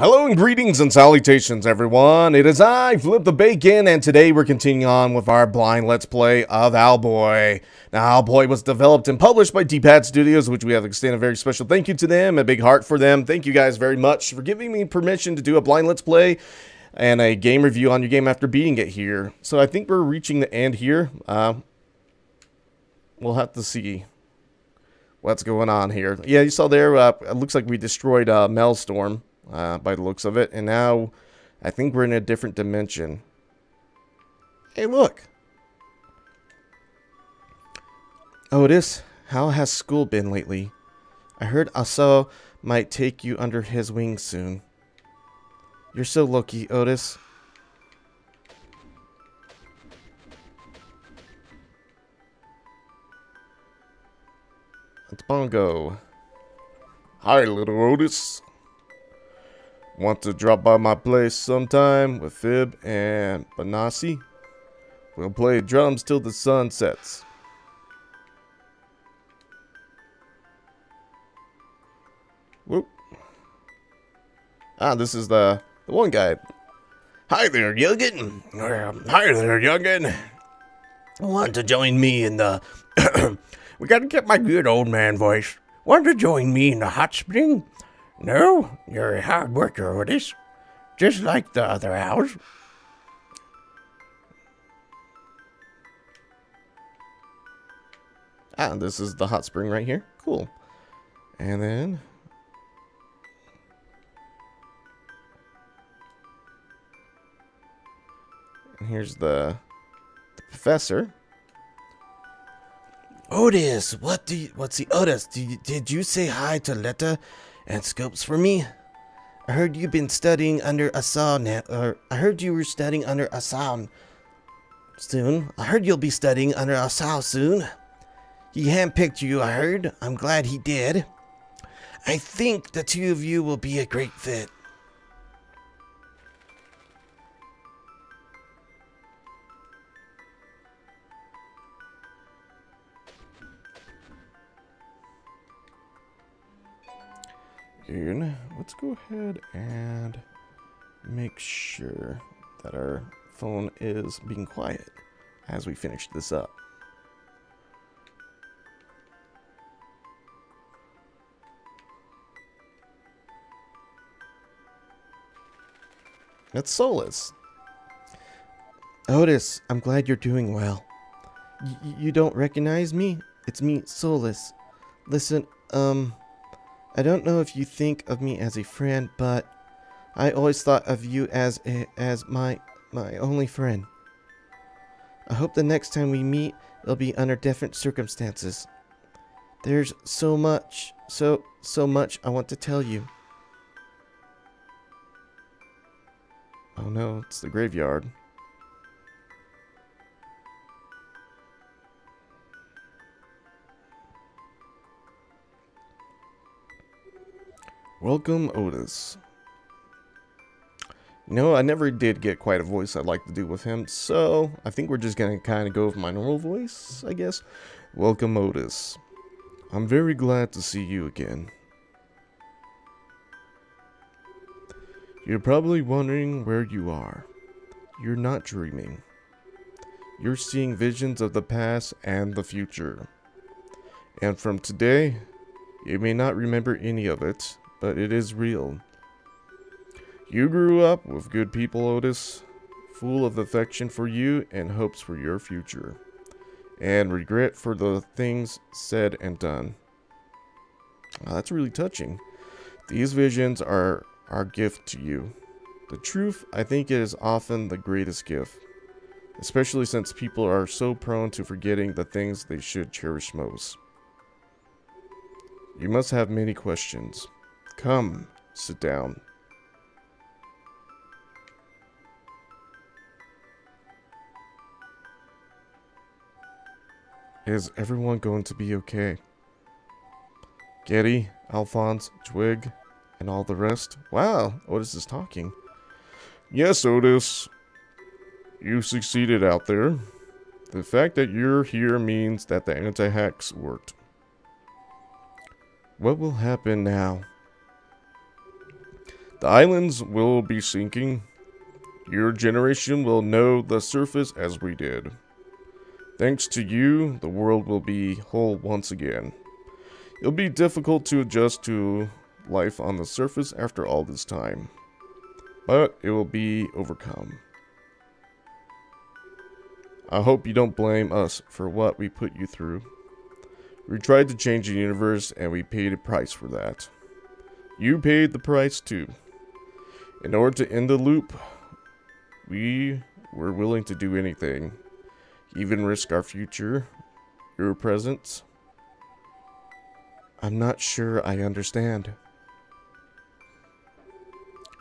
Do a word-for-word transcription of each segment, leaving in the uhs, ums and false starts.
Hello and greetings and salutations, everyone. It is I, Flip the Bacon, and today we're continuing on with our blind Let's Play of Owlboy. Now, Owlboy was developed and published by D-Pad Studios, which we have extended a very special thank you to them, a big heart for them. Thank you guys very much for giving me permission to do a blind Let's Play and a game review on your game after beating it here. So I think we're reaching the end here. Uh, we'll have to see what's going on here. Yeah, you saw there, uh, it looks like we destroyed uh, Maelstorm. Uh, by the looks of it, and now I think we're in a different dimension. Hey, look! Otus, how has school been lately? I heard Aso might take you under his wing soon. You're so lucky, Otus. It's Bongo. Hi, little Otus. Want to drop by my place sometime with Fib and Benassi? We'll play drums till the sun sets. Whoop. Ah, this is the, the one guy. Hi there, youngin. Hi there, youngin. Want to join me in the... we gotta get my good old man voice. Want to join me in the hot spring? No, you're a hard worker, Otis. Just like the other owls. Ah, this is the hot spring right here. Cool. And then... and here's the, the professor. Otis, what do you... What's the Otis? Did you, did you say hi to Letta? And scopes for me. I heard you've been studying under Aso now, or I heard you were studying under Aso soon. I heard you'll be studying under Aso soon. He handpicked you, I heard. I'm glad he did. I think the two of you will be a great fit. Dude, let's go ahead and make sure that our phone is being quiet as we finish this up. That's Solus. Otis, I'm glad you're doing well. Y you don't recognize me? It's me, Solus. Listen, um... I don't know if you think of me as a friend, but I always thought of you as a, as my my only friend. I hope the next time we meet, it'll be under different circumstances. There's so much, so so much I want to tell you. Oh no, it's the graveyard. Welcome, Otis. You know, I never did get quite a voice I'd like to do with him, so I think we're just going to kind of go with my normal voice, I guess. Welcome, Otis. I'm very glad to see you again. You're probably wondering where you are. You're not dreaming. You're seeing visions of the past and the future. And from today, you may not remember any of it, but it is real. You grew up with good people, Otis, full of affection for you and hopes for your future, and regret for the things said and done. Wow, that's really touching. These visions are our gift to you. The truth, I think, is often the greatest gift, especially since people are so prone to forgetting the things they should cherish most. You must have many questions. Come, sit down. Is everyone going to be okay? Getty, Alphonse, Twig, and all the rest? Wow, Otis is talking. Yes, Otis. You succeeded out there. The fact that you're here means that the anti-hacks worked. What will happen now? The islands will be sinking. Your generation will know the surface as we did. Thanks to you, the world will be whole once again. It'll be difficult to adjust to life on the surface after all this time, but it will be overcome. I hope you don't blame us for what we put you through. We tried to change the universe and we paid a price for that. You paid the price too. In order to end the loop, we were willing to do anything, even risk our future, your presence. I'm not sure I understand.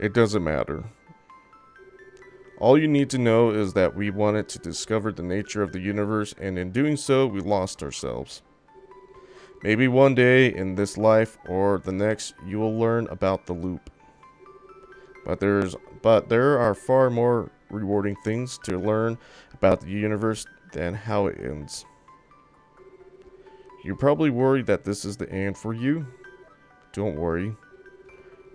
It doesn't matter. All you need to know is that we wanted to discover the nature of the universe, and in doing so, we lost ourselves. Maybe one day in this life or the next, you will learn about the loop. But there's but there are far more rewarding things to learn about the universe than how it ends. You're probably worried that this is the end for you. Don't worry.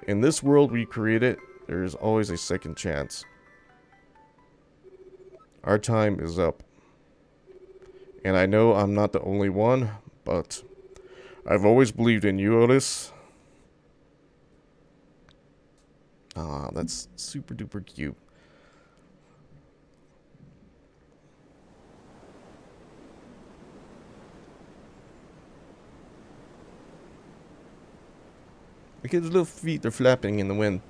In this world we created, there is always a second chance. Our time is up. And I know I'm not the only one, but I've always believed in you, Otus. Ah, that's super duper cute. Look at his little feet, they're flapping in the wind.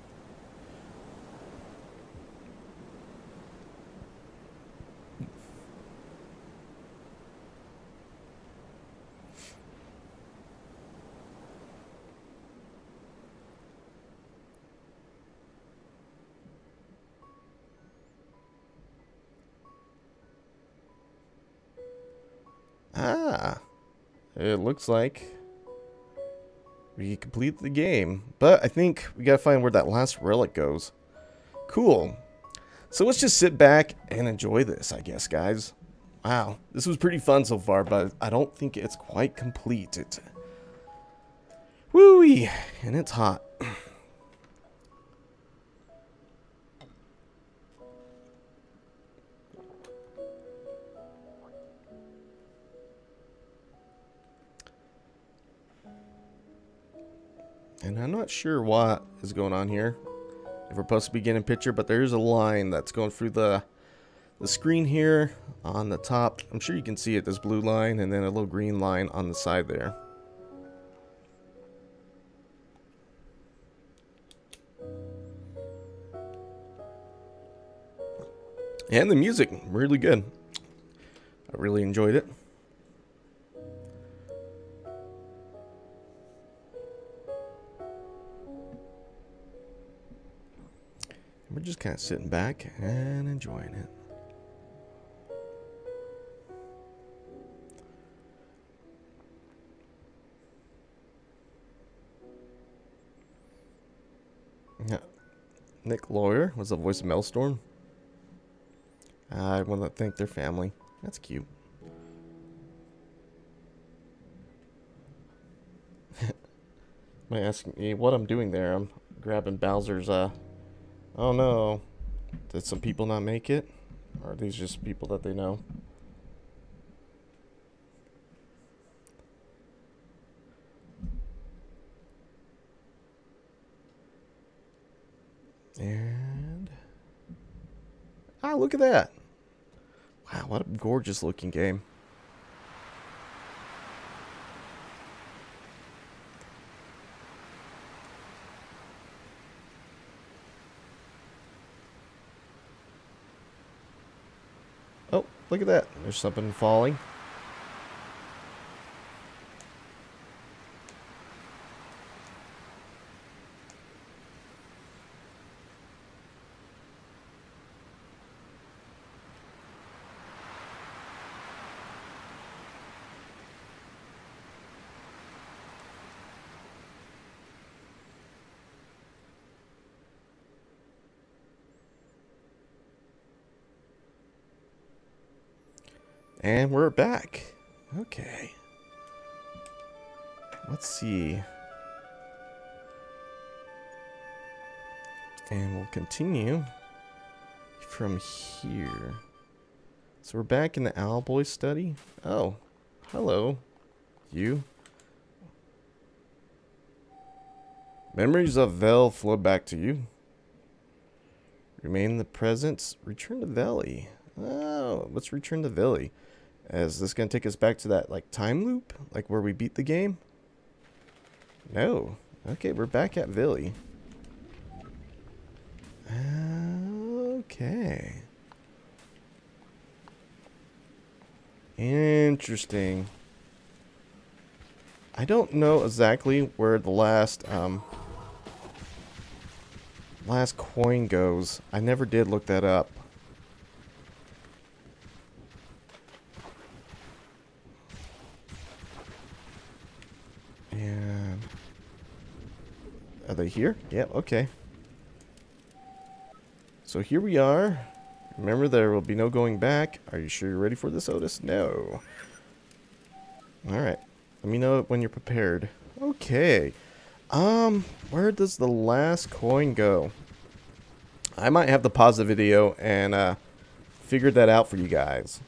Ah, it looks like we complete the game, but I think we gotta find where that last relic goes. Cool. So let's just sit back and enjoy this, I guess, guys. Wow, this was pretty fun so far, but I don't think it's quite completed. Woo-wee, and it's hot. And I'm not sure what is going on here. If we're supposed to be getting a picture, but there is a line that's going through the the screen here on the top. I'm sure you can see it, this blue line and then a little green line on the side there. And the music, really good. I really enjoyed it. We're just kind of sitting back and enjoying it. Yeah. Nick Lawyer was the voice of Maelstorm. I want to thank their family. That's cute. Might ask me what I'm doing there. I'm grabbing Bowser's uh oh no, did some people not make it? Or are these just people that they know? And... ah, look at that! Wow, what a gorgeous looking game. Look at that. There's something falling. And we're back. Okay. Let's see. and we'll continue from here. So we're back in the Owlboy study. Oh, hello, you. Memories of Vellie flow back to you. Remain in the presence. Return to Vellie. Oh, let's return to Vellie. Is this going to take us back to that, like, time loop? Like, where we beat the game? No. Okay, we're back at Vellie. Okay. Interesting. I don't know exactly where the last, um... last coin goes. I never did look that up. And are they here? Yeah, okay. So here we are. Remember, there will be no going back. Are you sure you're ready for this, Otus? No. Alright. Let me know when you're prepared. Okay. Um, where does the last coin go? I might have to pause the video and uh, figure that out for you guys.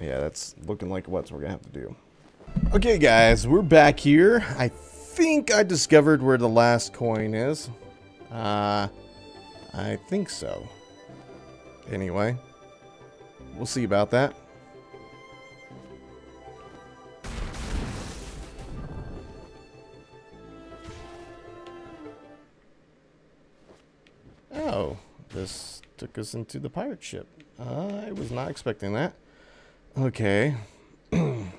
Yeah, that's looking like what we're going to have to do. Okay, guys, we're back here. I think I discovered where the last coin is. Uh, I think so. Anyway, we'll see about that. Oh, this took us into the pirate ship. I was not expecting that. Okay. I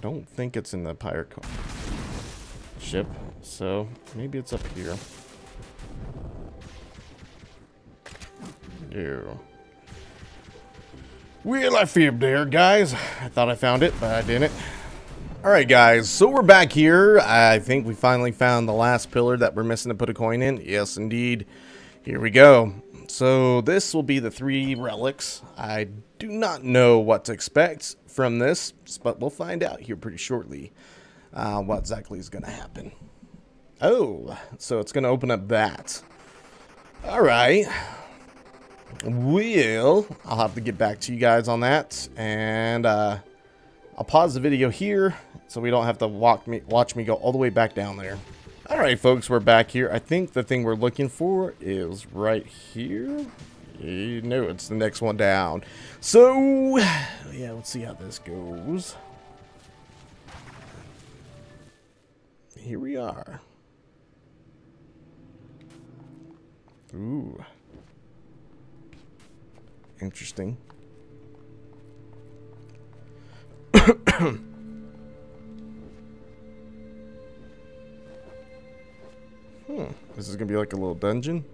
don't think it's in the pirate ship, so maybe it's up here. Ew. Well, I fibbed there, guys. I thought I found it, but I didn't. Alright, guys, so we're back here. I think we finally found the last pillar that we're missing to put a coin in. Yes, indeed. Here we go. So this will be the three relics. I do not know what to expect from this, but we'll find out here pretty shortly uh, what exactly is going to happen. Oh, so it's going to open up that. Alright. Well, I'll have to get back to you guys on that, and uh, I'll pause the video here so we don't have to walk me, watch me go all the way back down there. Alright, folks, we're back here. I think the thing we're looking for is right here. You know, it's the next one down. So, yeah, let's see how this goes. Here we are. Ooh. Interesting. hmm. This is gonna be like a little dungeon.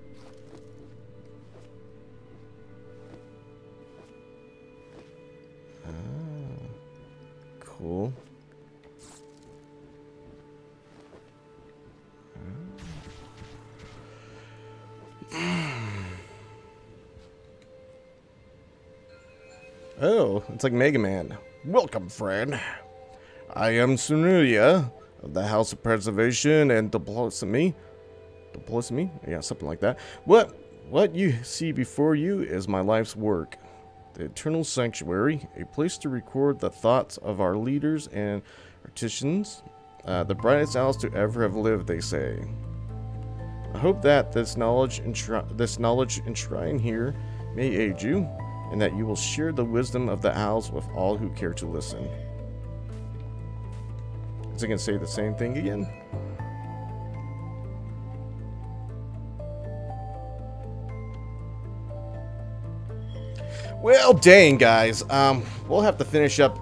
Ah, cool. Oh, it's like Mega Man. Welcome, friend. I am Sunulia of the House of Preservation and Diplomacy. Diplomacy? Yeah, something like that. What what you see before you is my life's work. The Eternal Sanctuary, a place to record the thoughts of our leaders and artisans. Uh, the brightest owls to ever have lived, they say. I hope that this knowledge, this knowledge enshrined here may aid you, and that you will share the wisdom of the owls with all who care to listen. Is it going to say the same thing again? Well, dang, guys. Um, we'll have to finish up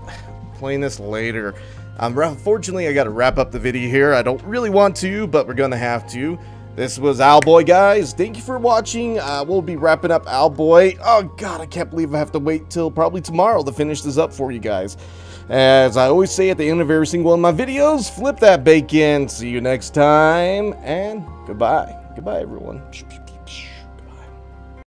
playing this later. Um, unfortunately, I got to wrap up the video here. I don't really want to, but we're going to have to. This was Owlboy, guys. Thank you for watching. Uh, we'll be wrapping up Owlboy. Oh, God, I can't believe I have to wait till probably tomorrow to finish this up for you guys. As I always say at the end of every single one of my videos, flip that bacon. See you next time, and goodbye. Goodbye, everyone.